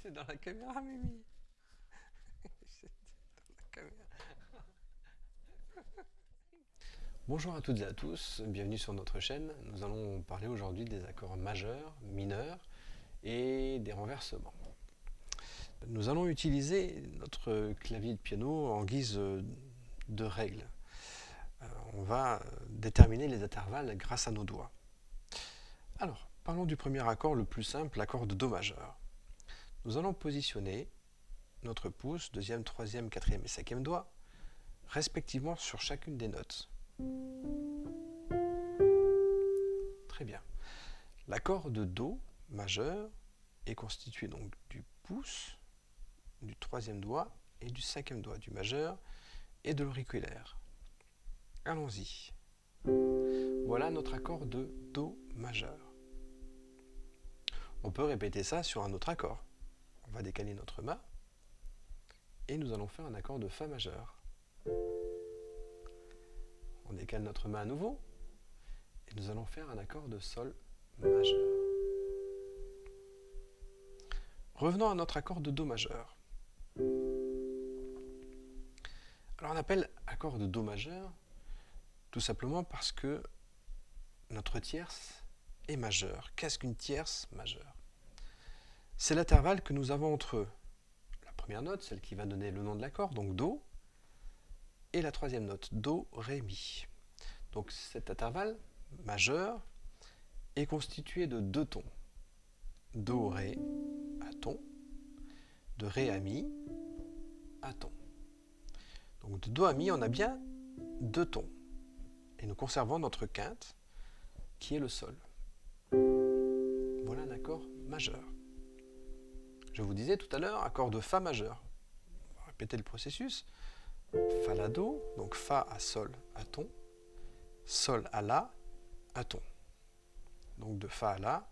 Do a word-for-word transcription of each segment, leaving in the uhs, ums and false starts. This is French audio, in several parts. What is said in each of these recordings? C'est dans la caméra, Mimi. C'est dans la caméra. Bonjour à toutes et à tous, bienvenue sur notre chaîne. Nous allons parler aujourd'hui des accords majeurs, mineurs et des renversements. Nous allons utiliser notre clavier de piano en guise de règle. On va déterminer les intervalles grâce à nos doigts. Alors, parlons du premier accord le plus simple, l'accord de Do majeur. Nous allons positionner notre pouce, deuxième, troisième, quatrième et cinquième doigt, respectivement sur chacune des notes. Très bien. L'accord de Do majeur est constitué donc du pouce, du troisième doigt et du cinquième doigt, du majeur et de l'auriculaire. Allons-y. Voilà notre accord de Do majeur. On peut répéter ça sur un autre accord. On va décaler notre main et nous allons faire un accord de Fa majeur. On décale notre main à nouveau et nous allons faire un accord de Sol majeur. Revenons à notre accord de Do majeur. Alors on appelle accord de Do majeur tout simplement parce que notre tierce est majeure. Qu'est-ce qu'une tierce majeure? C'est l'intervalle que nous avons entre la première note, celle qui va donner le nom de l'accord, donc Do, et la troisième note, Do, Ré, Mi. Donc cet intervalle majeur est constitué de deux tons. Do, Ré, à ton, de Ré à Mi, à ton. Donc de Do à Mi, on a bien deux tons. Et nous conservons notre quinte, qui est le Sol. Voilà un accord majeur. Je vous disais tout à l'heure, accord de Fa majeur. On va répéter le processus. Fa la Do, donc Fa à Sol à ton, Sol à La à ton. Donc de Fa à La,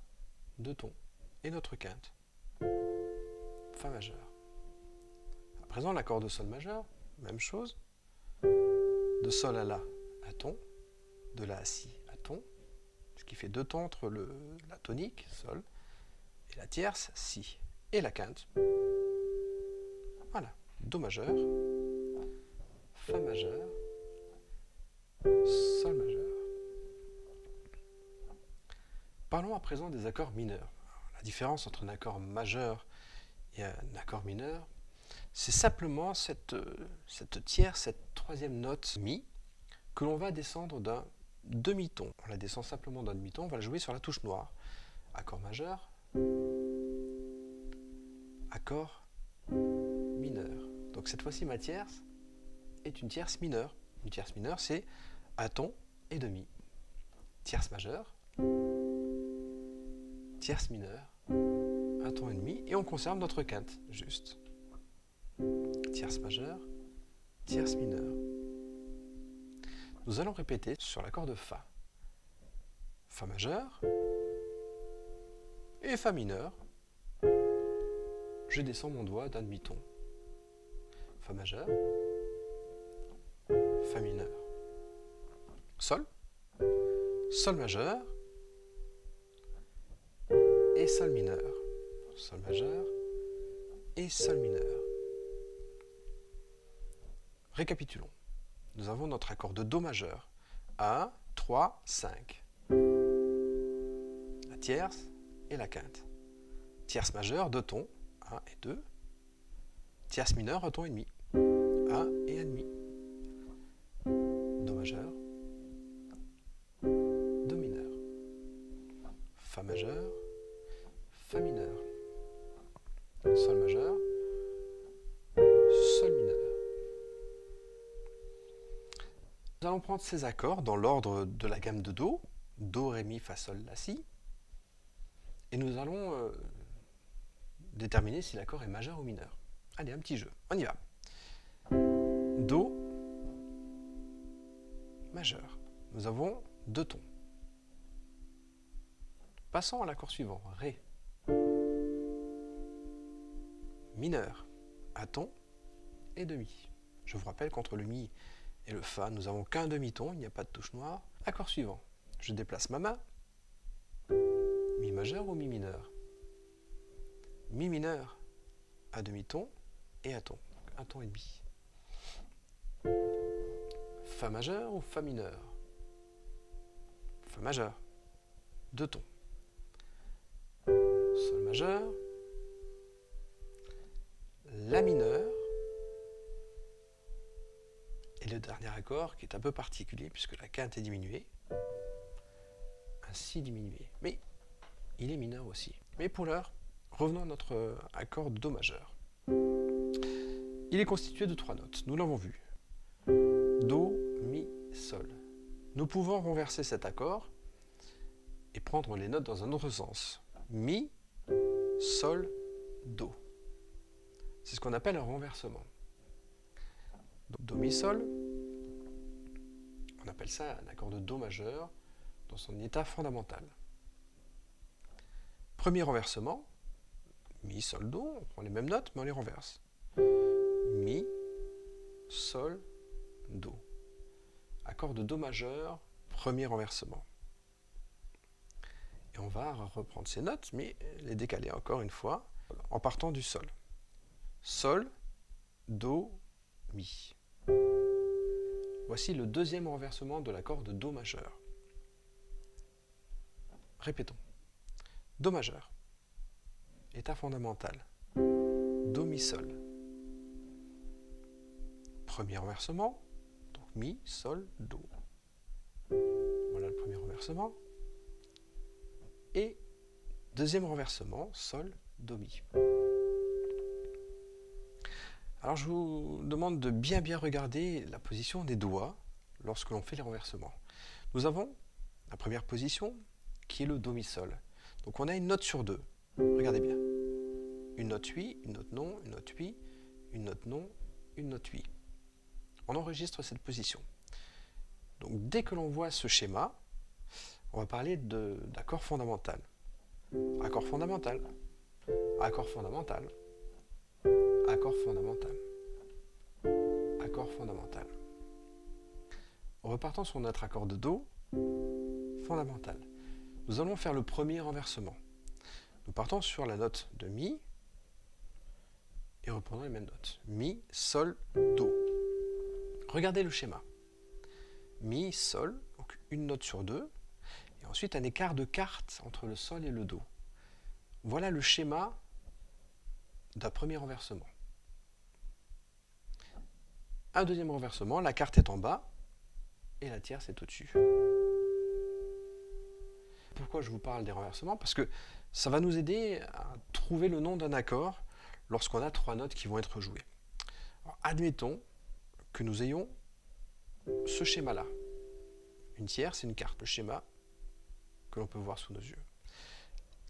deux tons. Et notre quinte. Fa majeur. À présent, l'accord de Sol majeur, même chose. De Sol à La à ton. De La à Si à ton, ce qui fait deux tons entre le, la tonique, Sol, et la tierce, Si, et la quinte. Voilà, Do majeur, Fa majeur, Sol majeur. Parlons à présent des accords mineurs. Alors, la différence entre un accord majeur et un accord mineur, c'est simplement cette, cette tierce, cette troisième note Mi, que l'on va descendre d'un demi-ton. On la descend simplement d'un demi-ton, on va la jouer sur la touche noire. Accord majeur, accord mineur. Donc cette fois-ci, ma tierce est une tierce mineure. Une tierce mineure, c'est à ton et demi. Tierce majeure, tierce mineure, à ton et demi, et on conserve notre quinte, juste. Tierce majeure, tierce mineure. Nous allons répéter sur l'accord de Fa. Fa majeur et Fa mineur. Je descends mon doigt d'un demi-ton. Fa majeur, Fa mineur. Sol, Sol majeur et Sol mineur. Sol majeur et Sol mineur. Récapitulons. Nous avons notre accord de Do majeur. un, trois, cinq. La tierce et la quinte. Tierce majeure, deux tons, un et deux. Tierce mineure, un ton et demi, un et un demi. Do majeur, Do mineur. Fa majeur, Fa mineur. Sol majeur, Sol mineur. Nous allons prendre ces accords dans l'ordre de la gamme de Do, Do, Ré, Mi, Fa, Sol, La, Si, et nous allons euh, déterminer si l'accord est majeur ou mineur. Allez, un petit jeu, on y va. Do majeur, nous avons deux tons. Passons à l'accord suivant, Ré, mineur, à ton et demi. Je vous rappelle qu'entre le Mi et le Fa, nous n'avons qu'un demi-ton, il n'y a pas de touche noire. Accord suivant, je déplace ma main. Mi majeur ou Mi mineur? Mi mineur. à demi-ton et à ton. Donc un ton et demi. Fa majeur ou Fa mineur? Fa majeur. Deux tons. Sol majeur. La mineur. Et le dernier accord qui est un peu particulier puisque la quinte est diminuée. Un si diminué. Mais il est mineur aussi. Mais pour l'heure, revenons à notre accord Do majeur. Il est constitué de trois notes, nous l'avons vu. Do, Mi, Sol. Nous pouvons renverser cet accord et prendre les notes dans un autre sens. Mi, Sol, Do. C'est ce qu'on appelle un renversement. Donc, Do, Mi, Sol, on appelle ça un accord de Do majeur dans son état fondamental. Premier renversement, Mi, Sol, Do, on prend les mêmes notes mais on les renverse. Mi, Sol, Do. Accord de Do majeur, premier renversement. Et on va reprendre ces notes, mais les décaler encore une fois, en partant du Sol. Sol, Do, Mi. Voici le deuxième renversement de l'accord de Do majeur. Répétons. Do majeur. État fondamental. Do, Mi, Sol. Premier renversement. Mi, Sol, Do. Voilà le premier renversement. Et deuxième renversement, Sol, Do, Mi. Alors je vous demande de bien bien regarder la position des doigts lorsque l'on fait les renversements. Nous avons la première position qui est le Do, Mi, Sol. Donc on a une note sur deux. Regardez bien. Une note oui, une note non, une note oui, une note non, une note oui. On enregistre cette position. Donc dès que l'on voit ce schéma, on va parler d'accord fondamental. Accord fondamental. Accord fondamental. Accord fondamental. Accord fondamental. En repartant sur notre accord de Do, fondamental. Nous allons faire le premier renversement. Nous partons sur la note de Mi et reprenons les mêmes notes. Mi, Sol, Do. Regardez le schéma. Mi, Sol, donc une note sur deux, et ensuite un écart de quarte entre le Sol et le Do. Voilà le schéma d'un premier renversement. Un deuxième renversement, la quarte est en bas, et la tierce est au-dessus. Pourquoi je vous parle des renversements? Parce que ça va nous aider à trouver le nom d'un accord lorsqu'on a trois notes qui vont être jouées. Alors, admettons que nous ayons ce schéma-là. Une tierce et une quarte, le schéma que l'on peut voir sous nos yeux.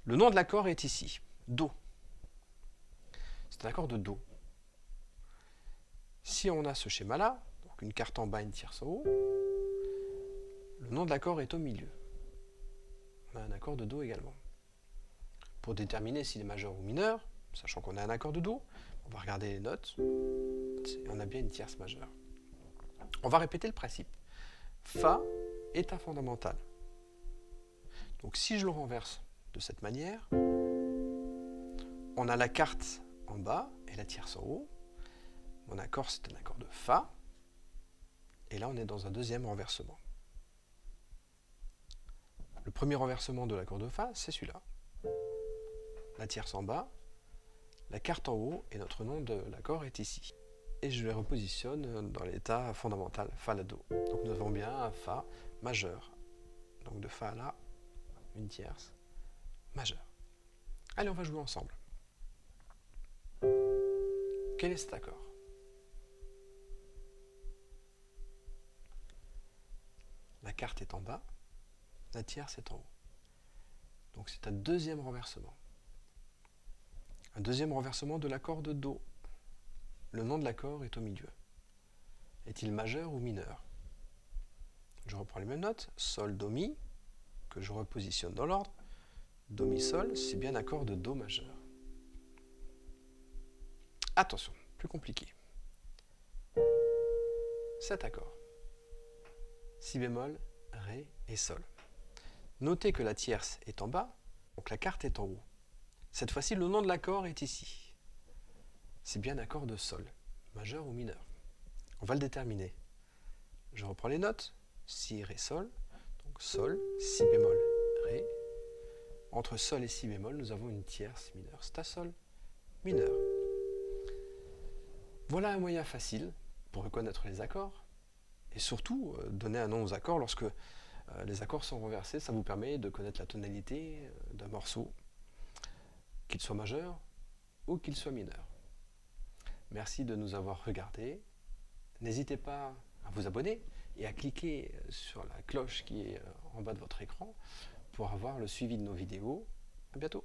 Le nom de l'accord est ici, Do. C'est un accord de Do. Si on a ce schéma-là, donc une quarte en bas et une tierce en haut, le nom de l'accord est au milieu. On a un accord de Do également. Pour déterminer s'il est majeur ou mineur, sachant qu'on a un accord de Do, on va regarder les notes. On a bien une tierce majeure. On va répéter le principe. Fa, état fondamental. Donc si je le renverse de cette manière, on a la quarte en bas et la tierce en haut. Mon accord, c'est un accord de Fa. Et là, on est dans un deuxième renversement. Le premier renversement de l'accord de Fa, c'est celui-là. La tierce en bas, la quarte en haut, et notre nom de l'accord est ici. Et je les repositionne dans l'état fondamental, Fa, La, Do. Donc nous avons bien un Fa majeur. Donc de Fa à La, une tierce majeure. Allez, on va jouer ensemble. Quel est cet accord? La quarte est en bas, la tierce est en haut. Donc c'est un deuxième renversement. Un deuxième renversement de l'accord de Do. Le nom de l'accord est au milieu. Est-il majeur ou mineur? Je reprends les mêmes notes. Sol, Do, Mi, que je repositionne dans l'ordre. Do, Mi, Sol, c'est bien accord de Do majeur. Attention, plus compliqué. Cet accord. Si bémol, Ré et Sol. Notez que la tierce est en bas, donc la quarte est en haut. Cette fois-ci, le nom de l'accord est ici. c'est bien un accord de sol, majeur ou mineur. On va le déterminer. Je reprends les notes, si, ré, sol, donc sol, si bémol, ré. Entre sol et si bémol, nous avons une tierce mineure, c'est un sol mineur. Voilà un moyen facile pour reconnaître les accords et surtout euh, donner un nom aux accords lorsque euh, les accords sont renversés. Ça vous permet de connaître la tonalité euh, d'un morceau, qu'il soit majeur ou qu'il soit mineur. Merci de nous avoir regardés. N'hésitez pas à vous abonner et à cliquer sur la cloche qui est en bas de votre écran pour avoir le suivi de nos vidéos. À bientôt.